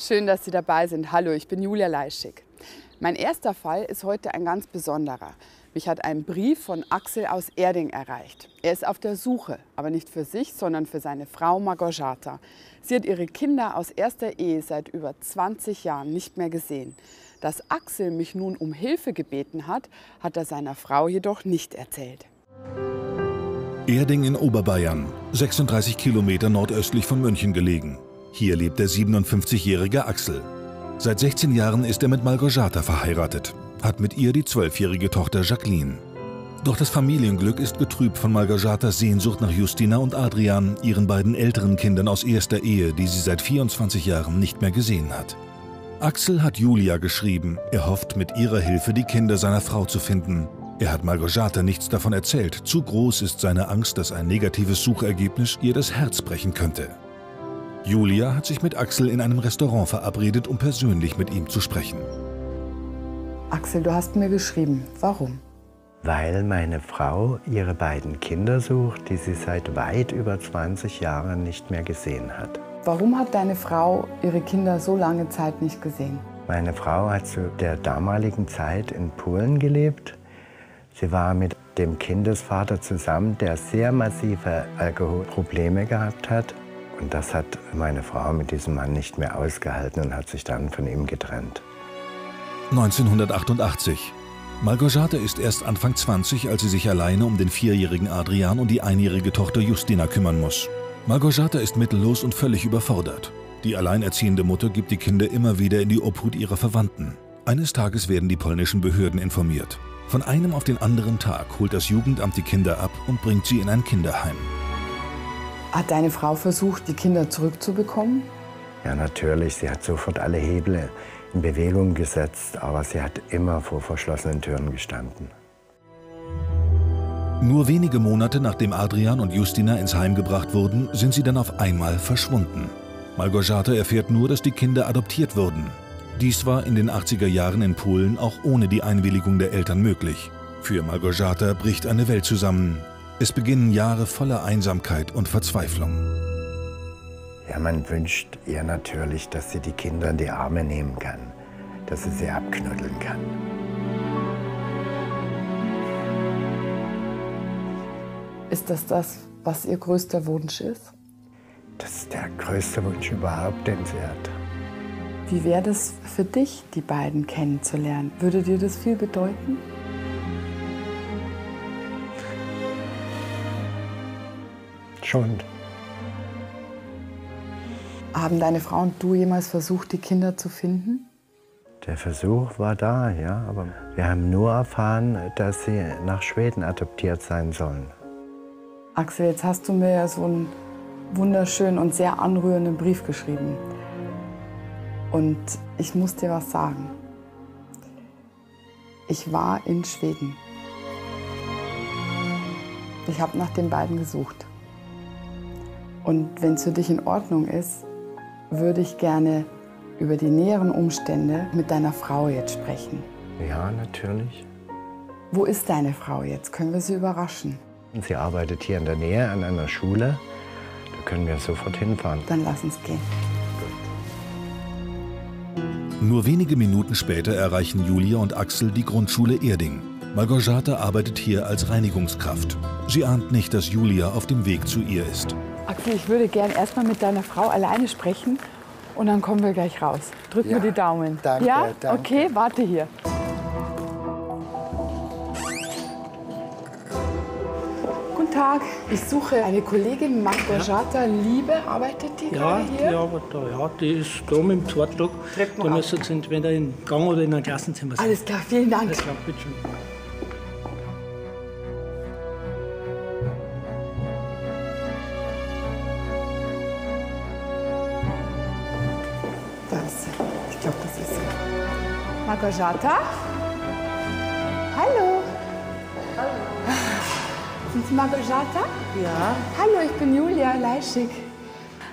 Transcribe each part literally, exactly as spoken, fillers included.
Schön, dass Sie dabei sind. Hallo, ich bin Julia Leischik. Mein erster Fall ist heute ein ganz besonderer. Mich hat ein Brief von Axel aus Erding erreicht. Er ist auf der Suche, aber nicht für sich, sondern für seine Frau Małgorzata. Sie hat ihre Kinder aus erster Ehe seit über zwanzig Jahren nicht mehr gesehen. Dass Axel mich nun um Hilfe gebeten hat, hat er seiner Frau jedoch nicht erzählt. Erding in Oberbayern, sechsunddreißig Kilometer nordöstlich von München gelegen. Hier lebt der siebenundfünfzigjährige Axel. Seit sechzehn Jahren ist er mit Małgorzata verheiratet, hat mit ihr die zwölfjährige Tochter Jacqueline. Doch das Familienglück ist getrübt von Małgorzatas Sehnsucht nach Justyna und Adrian, ihren beiden älteren Kindern aus erster Ehe, die sie seit vierundzwanzig Jahren nicht mehr gesehen hat. Axel hat Julia geschrieben, er hofft, mit ihrer Hilfe die Kinder seiner Frau zu finden. Er hat Małgorzata nichts davon erzählt, zu groß ist seine Angst, dass ein negatives Suchergebnis ihr das Herz brechen könnte. Julia hat sich mit Axel in einem Restaurant verabredet, um persönlich mit ihm zu sprechen. Axel, du hast mir geschrieben. Warum? Weil meine Frau ihre beiden Kinder sucht, die sie seit weit über zwanzig Jahren nicht mehr gesehen hat. Warum hat deine Frau ihre Kinder so lange Zeit nicht gesehen? Meine Frau hat zu der damaligen Zeit in Polen gelebt. Sie war mit dem Kindesvater zusammen, der sehr massive Alkoholprobleme gehabt hat. Und das hat meine Frau mit diesem Mann nicht mehr ausgehalten und hat sich dann von ihm getrennt. neunzehnhundertachtundachtzig. Małgorzata ist erst Anfang zwanzig, als sie sich alleine um den vierjährigen Adrian und die einjährige Tochter Justyna kümmern muss. Małgorzata ist mittellos und völlig überfordert. Die alleinerziehende Mutter gibt die Kinder immer wieder in die Obhut ihrer Verwandten. Eines Tages werden die polnischen Behörden informiert. Von einem auf den anderen Tag holt das Jugendamt die Kinder ab und bringt sie in ein Kinderheim. Hat deine Frau versucht, die Kinder zurückzubekommen? Ja, natürlich. Sie hat sofort alle Hebel in Bewegung gesetzt, aber sie hat immer vor verschlossenen Türen gestanden. Nur wenige Monate nachdem Adrian und Justyna ins Heim gebracht wurden, sind sie dann auf einmal verschwunden. Małgorzata erfährt nur, dass die Kinder adoptiert wurden. Dies war in den achtziger Jahren in Polen auch ohne die Einwilligung der Eltern möglich. Für Małgorzata bricht eine Welt zusammen. Es beginnen Jahre voller Einsamkeit und Verzweiflung. Ja, man wünscht ihr natürlich, dass sie die Kinder in die Arme nehmen kann, dass sie sie abknuddeln kann. Ist das das, was ihr größter Wunsch ist? Das ist der größte Wunsch überhaupt, den sie hat. Wie wäre das für dich, die beiden kennenzulernen? Würde dir das viel bedeuten? Schon. Haben deine Frau und du jemals versucht, die Kinder zu finden? Der Versuch war da, ja, aber wir haben nur erfahren, dass sie nach Schweden adoptiert sein sollen. Axel, jetzt hast du mir ja so einen wunderschönen und sehr anrührenden Brief geschrieben. Und ich muss dir was sagen. Ich war in Schweden. Ich habe nach den beiden gesucht. Und wenn es für dich in Ordnung ist, würde ich gerne über die näheren Umstände mit deiner Frau jetzt sprechen. Ja, natürlich. Wo ist deine Frau jetzt? Können wir sie überraschen? Sie arbeitet hier in der Nähe an einer Schule. Da können wir sofort hinfahren. Dann lass uns gehen. Gut. Nur wenige Minuten später erreichen Julia und Axel die Grundschule Erding. Małgorzata arbeitet hier als Reinigungskraft. Sie ahnt nicht, dass Julia auf dem Weg zu ihr ist. Axel, ich würde gern erstmal mit deiner Frau alleine sprechen und dann kommen wir gleich raus. Drück ja, mir die Daumen. Danke, ja? Danke. Okay, warte hier. Guten Tag, ich suche eine Kollegin, Małgorzata Liebe, arbeitet die ja, hier? Die arbeitet da, ja, die ist da mit dem Zweitdruck. Da müssen Sie entweder in den Gang oder in ein Klassenzimmer sein. Alles klar, vielen Dank. Alles klar, bitte schön. Małgorzata? Hallo. Hallo. Sind Sie Małgorzata? Ja. Hallo, ich bin Julia Leischik.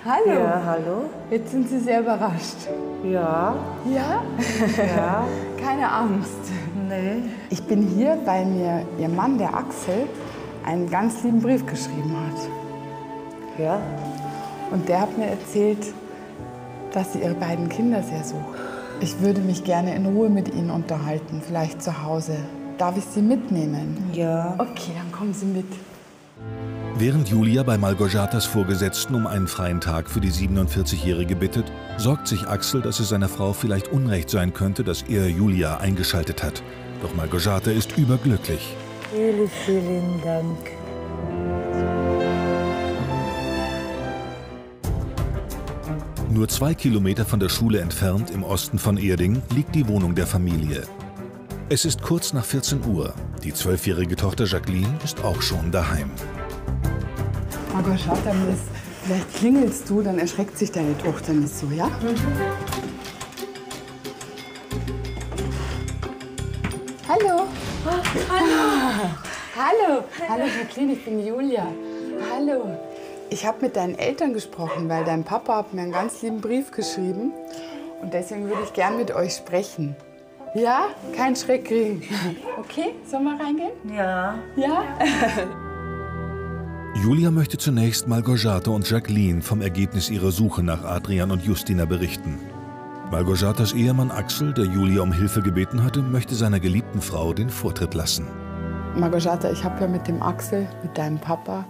Hallo. Ja, hallo. Jetzt sind Sie sehr überrascht. Ja. Ja? Ja. Keine Angst. Nee. Ich bin hier, weil mir Ihr Mann, der Axel, einen ganz lieben Brief geschrieben hat. Ja. Und der hat mir erzählt, dass sie ihre beiden Kinder sehr sucht. Ich würde mich gerne in Ruhe mit ihnen unterhalten, vielleicht zu Hause. Darf ich sie mitnehmen? Ja. Okay, dann kommen Sie mit. Während Julia bei Małgorzatas Vorgesetzten um einen freien Tag für die siebenundvierzigjährige bittet, sorgt sich Axel, dass es seiner Frau vielleicht unrecht sein könnte, dass er Julia eingeschaltet hat. Doch Małgorzata ist überglücklich. Vielen, vielen Dank. Nur zwei Kilometer von der Schule entfernt, im Osten von Erding, liegt die Wohnung der Familie. Es ist kurz nach vierzehn Uhr. Die zwölfjährige Tochter Jacqueline ist auch schon daheim. Małgorzata, vielleicht klingelst du, dann erschreckt sich deine Tochter nicht so, ja? Hallo. Oh, hallo. Hallo. Hallo, Jacqueline, ich bin Julia. Hallo. Ich habe mit deinen Eltern gesprochen, weil dein Papa hat mir einen ganz lieben Brief geschrieben. Und deswegen würde ich gern mit euch sprechen. Ja? Kein Schreck kriegen. Okay, sollen wir reingehen? Ja. Ja? Julia möchte zunächst Małgorzata und Jacqueline vom Ergebnis ihrer Suche nach Adrian und Justyna berichten. Małgorzatas Ehemann Axel, der Julia um Hilfe gebeten hatte, möchte seiner geliebten Frau den Vortritt lassen. Małgorzata, ich habe ja mit dem Axel, mit deinem Papa,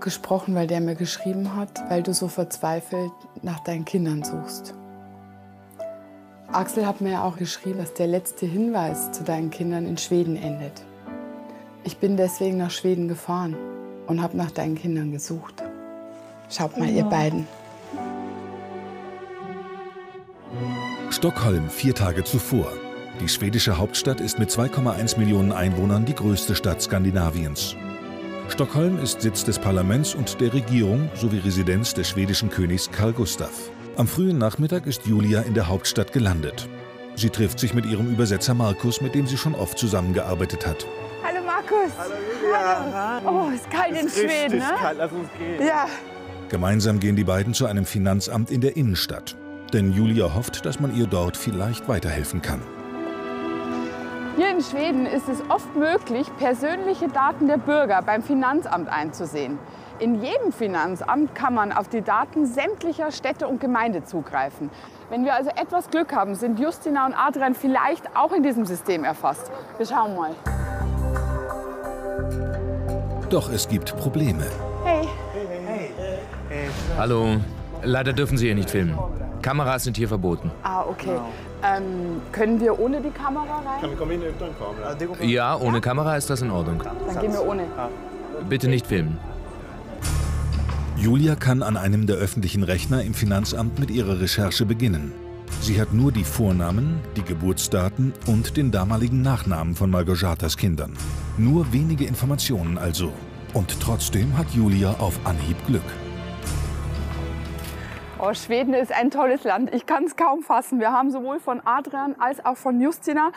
gesprochen, weil der mir geschrieben hat, weil du so verzweifelt nach deinen Kindern suchst. Axel hat mir ja auch geschrieben, dass der letzte Hinweis zu deinen Kindern in Schweden endet. Ich bin deswegen nach Schweden gefahren und habe nach deinen Kindern gesucht. Schaut mal, ja, ihr beiden. Stockholm, vier Tage zuvor. Die schwedische Hauptstadt ist mit zwei Komma eins Millionen Einwohnern die größte Stadt Skandinaviens. Stockholm ist Sitz des Parlaments und der Regierung sowie Residenz des schwedischen Königs Carl Gustaf. Am frühen Nachmittag ist Julia in der Hauptstadt gelandet. Sie trifft sich mit ihrem Übersetzer Markus, mit dem sie schon oft zusammengearbeitet hat. Hallo Markus! Hallo Julia! Hallo. Oh, ist kalt in Schweden, ne? Kalt, lass uns gehen. Ja. Gemeinsam gehen die beiden zu einem Finanzamt in der Innenstadt. Denn Julia hofft, dass man ihr dort vielleicht weiterhelfen kann. Hier in Schweden ist es oft möglich, persönliche Daten der Bürger beim Finanzamt einzusehen. In jedem Finanzamt kann man auf die Daten sämtlicher Städte und Gemeinde zugreifen. Wenn wir also etwas Glück haben, sind Justyna und Adrian vielleicht auch in diesem System erfasst. Wir schauen mal. Doch es gibt Probleme. Hey. Hey. Hey. Hallo. Leider dürfen Sie hier nicht filmen. Kameras sind hier verboten. Ah, okay. Ähm, können wir ohne die Kamera rein? Ja, ohne Kamera ist das in Ordnung. Dann gehen wir ohne. Bitte nicht filmen. Julia kann an einem der öffentlichen Rechner im Finanzamt mit ihrer Recherche beginnen. Sie hat nur die Vornamen, die Geburtsdaten und den damaligen Nachnamen von Małgorzatas Kindern. Nur wenige Informationen also. Und trotzdem hat Julia auf Anhieb Glück. Oh, Schweden ist ein tolles Land. Ich kann es kaum fassen. Wir haben sowohl von Adrian als auch von Justyna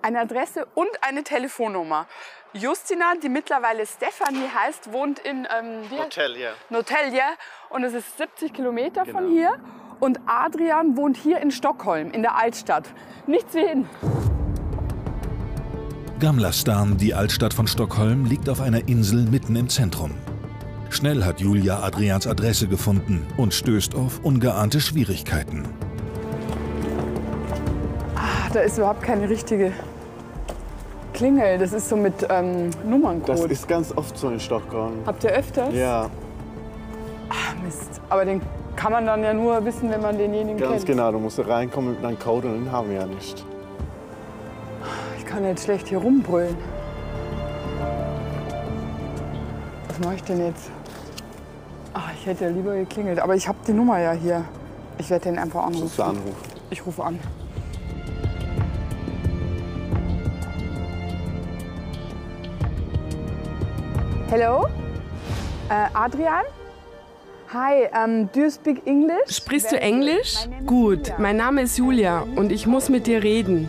eine Adresse und eine Telefonnummer. Justyna, die mittlerweile Stephanie heißt, wohnt in ähm, Norrtälje. Norrtälje. Und es ist siebzig Kilometer genau von hier. Und Adrian wohnt hier in Stockholm, in der Altstadt. Nichts wie hin. Gamla stan, die Altstadt von Stockholm, liegt auf einer Insel mitten im Zentrum. Schnell hat Julia Adrians Adresse gefunden und stößt auf ungeahnte Schwierigkeiten. Ah, da ist überhaupt keine richtige Klingel. Das ist so mit ähm, Nummerncode. Das ist ganz oft so in Stockholm. Habt ihr öfters? Ja. Ach, Mist. Aber den kann man dann ja nur wissen, wenn man denjenigen ganz kennt. Ganz genau. Du musst reinkommen mit einem Code und den haben wir ja nicht. Ich kann jetzt schlecht hier rumbrüllen. Was mache ich denn jetzt? Ach, ich hätte ja lieber geklingelt, aber ich habe die Nummer ja hier. Ich werde den einfach anrufen. Du anrufen. Ich rufe an. Hello, äh, Adrian? Hi, um, do you speak English? Sprichst du Englisch? Gut, mein Name ist Julia und ich muss mit dir reden.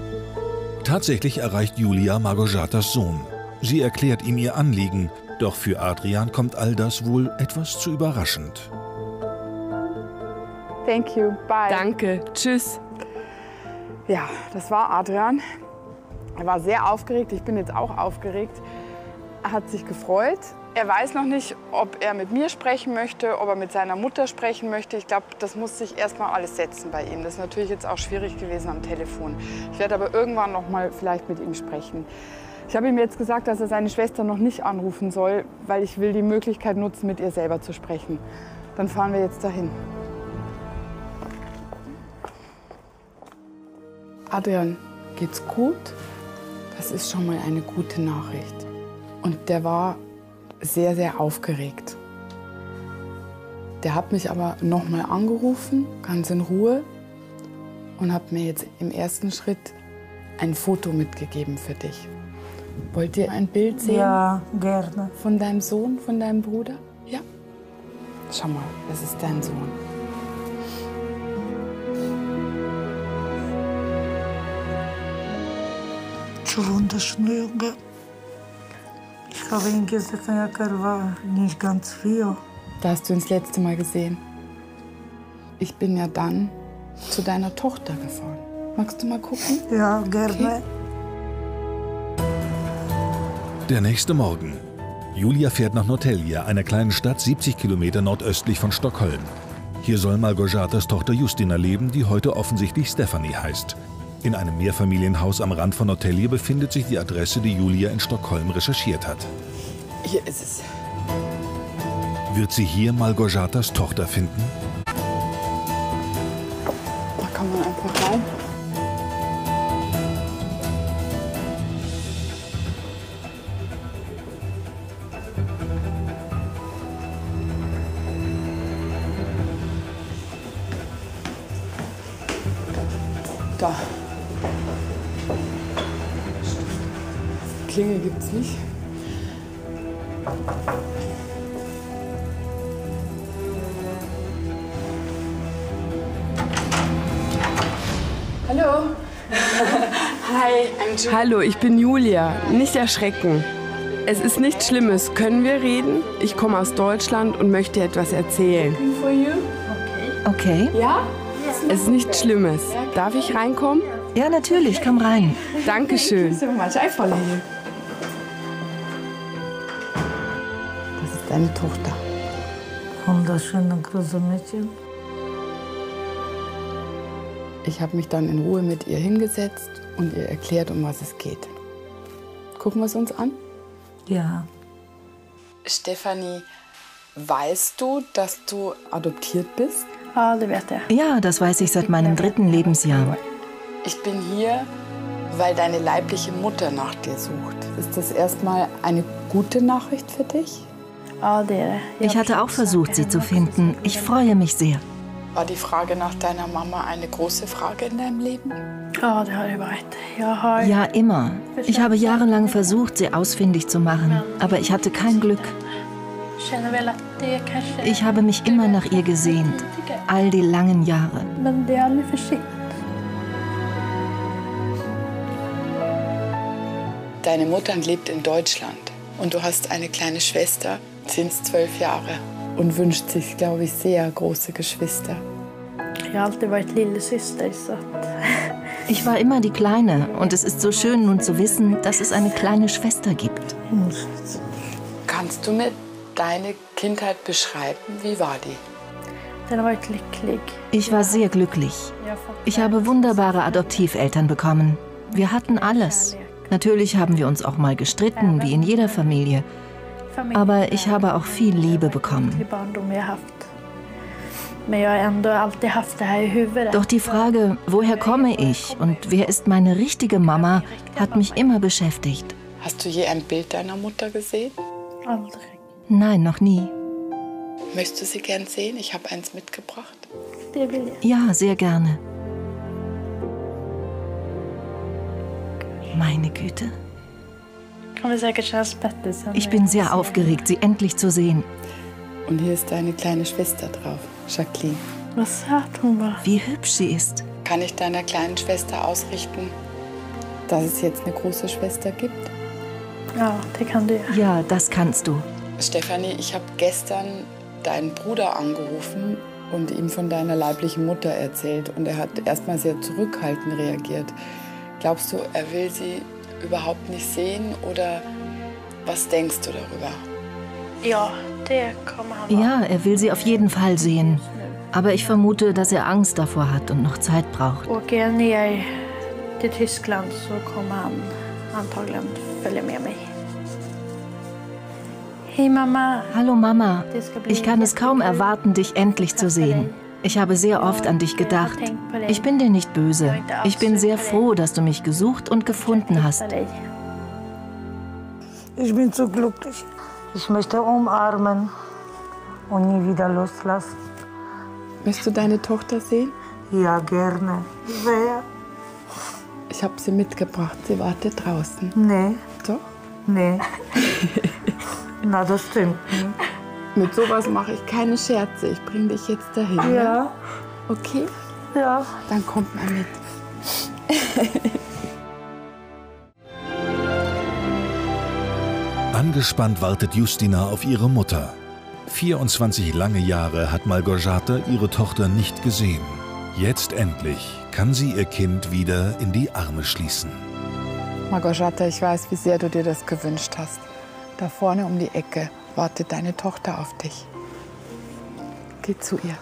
Tatsächlich erreicht Julia Małgorzatas Sohn. Sie erklärt ihm ihr Anliegen. Doch für Adrian kommt all das wohl etwas zu überraschend. Thank you. Bye. Danke. Tschüss. Ja, das war Adrian. Er war sehr aufgeregt. Ich bin jetzt auch aufgeregt. Er hat sich gefreut, Er weiß noch nicht, ob er mit mir sprechen möchte, ob er mit seiner Mutter sprechen möchte. Ich glaube, das muss sich erstmal alles setzen bei ihm. Das ist natürlich jetzt auch schwierig gewesen am Telefon. Ich werde aber irgendwann noch mal vielleicht mit ihm sprechen. Ich habe ihm jetzt gesagt, dass er seine Schwester noch nicht anrufen soll, weil ich will die Möglichkeit nutzen, mit ihr selber zu sprechen. Dann fahren wir jetzt dahin. Adrian, geht's gut? Das ist schon mal eine gute Nachricht. Und der war sehr, sehr aufgeregt. Der hat mich aber nochmal angerufen, ganz in Ruhe, und hat mir jetzt im ersten Schritt ein Foto mitgegeben für dich. Wollt ihr ein Bild sehen? Ja, gerne. Von deinem Sohn, von deinem Bruder? Ja. Schau mal, das ist dein Sohn. So wunderschöner Junge. Ich habe ihn gesagt, er war nicht ganz viel. Da hast du ihn das letzte Mal gesehen. Ich bin ja dann zu deiner Tochter gefahren. Magst du mal gucken? Ja, gerne. Okay. Der nächste Morgen. Julia fährt nach Norrtälje, einer kleinen Stadt siebzig Kilometer nordöstlich von Stockholm. Hier soll Małgorzatas Tochter Justyna leben, die heute offensichtlich Stephanie heißt. In einem Mehrfamilienhaus am Rand von Norrtälje befindet sich die Adresse, die Julia in Stockholm recherchiert hat. Hier ist es. Wird sie hier Małgorzatas Tochter finden? Da kann man einfach rein. Da. Klingel gibt's nicht. Hallo. Hi, I'm Julia. Hallo, ich bin Julia. Nicht erschrecken. Es ist nichts Schlimmes. Können wir reden? Ich komme aus Deutschland und möchte etwas erzählen. Okay. Ja? Es ist nichts Schlimmes. Darf ich reinkommen? Ja, natürlich, komm rein. Dankeschön. Das ist deine Tochter. Wunderschöne, große Mädchen. Ich habe mich dann in Ruhe mit ihr hingesetzt und ihr erklärt, um was es geht. Gucken wir es uns an? Ja. Stephanie, weißt du, dass du adoptiert bist? Ja, das weiß ich seit meinem dritten Lebensjahr. Ich bin hier, weil deine leibliche Mutter nach dir sucht. Ist das erstmal eine gute Nachricht für dich? Ich hatte auch versucht, sie zu finden. Ich freue mich sehr. War die Frage nach deiner Mama eine große Frage in deinem Leben? Ja, immer. Ich habe jahrelang versucht, sie ausfindig zu machen, aber ich hatte kein Glück. Ich habe mich immer nach ihr gesehnt, all die langen Jahre. Deine Mutter lebt in Deutschland und du hast eine kleine Schwester, zehn bis zwölf Jahre. Und wünscht sich, glaube ich, sehr große Geschwister. Ich war immer die Kleine und es ist so schön nun zu wissen, dass es eine kleine Schwester gibt. Kannst du mit deine Kindheit beschreiben? Wie war die? Ich war sehr glücklich. Ich habe wunderbare Adoptiveltern bekommen. Wir hatten alles. Natürlich haben wir uns auch mal gestritten, wie in jeder Familie. Aber ich habe auch viel Liebe bekommen. Doch die Frage, woher komme ich und wer ist meine richtige Mama, hat mich immer beschäftigt. Hast du je ein Bild deiner Mutter gesehen? Nein, noch nie. Möchtest du sie gern sehen? Ich habe eins mitgebracht. Ja, sehr gerne. Meine Güte. Ich bin sehr aufgeregt, sie endlich zu sehen. Und hier ist deine kleine Schwester drauf, Jacqueline. Was sagt Mama? Wie hübsch sie ist. Kann ich deiner kleinen Schwester ausrichten, dass es jetzt eine große Schwester gibt? Ja, die kann die. Ja, das kannst du. Stephanie, ich habe gestern deinen Bruder angerufen und ihm von deiner leiblichen Mutter erzählt. Und er hat erstmal sehr zurückhaltend reagiert. Glaubst du, er will sie überhaupt nicht sehen? Oder was denkst du darüber? Ja, der kommt auch. Ja, er will sie auf jeden Fall sehen. Aber ich vermute, dass er Angst davor hat und noch Zeit braucht. Und gehen wir nach Tyskland, so kommt er antagligen folgen mit mir. Hey Mama. Hallo Mama. Ich kann es kaum erwarten, dich endlich zu sehen. Ich habe sehr oft an dich gedacht. Ich bin dir nicht böse. Ich bin sehr froh, dass du mich gesucht und gefunden hast. Ich bin so glücklich. Ich möchte umarmen und nie wieder loslassen. Möchtest du deine Tochter sehen? Ja, gerne. Sehr. Ich habe sie mitgebracht. Sie wartet draußen. Nee. Doch? Nee. Na, das stimmt. Mit sowas mache ich keine Scherze. Ich bringe dich jetzt dahin. Ja. Okay? Ja. Dann kommt mal mit. Angespannt wartet Justyna auf ihre Mutter. vierundzwanzig lange Jahre hat Małgorzata ihre Tochter nicht gesehen. Jetzt endlich kann sie ihr Kind wieder in die Arme schließen. Małgorzata, ich weiß, wie sehr du dir das gewünscht hast. Da vorne um die Ecke wartet deine Tochter auf dich. Geh zu ihr.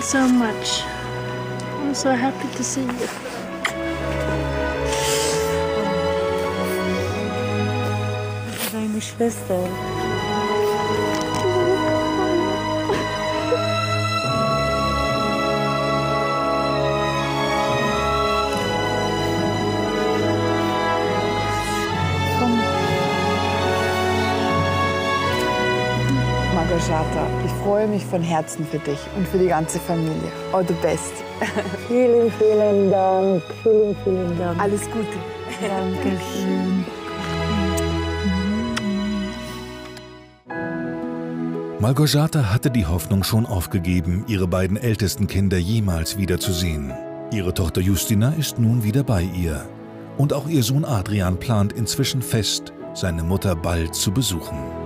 So much. I'm so happy to see you. Deine Schwester. Ich freue mich von Herzen für dich und für die ganze Familie. All the best. Vielen, vielen Dank. Vielen, vielen Dank. Alles Gute. Dankeschön. Małgorzata hatte die Hoffnung schon aufgegeben, ihre beiden ältesten Kinder jemals wiederzusehen. Ihre Tochter Justyna ist nun wieder bei ihr. Und auch ihr Sohn Adrian plant inzwischen fest, seine Mutter bald zu besuchen.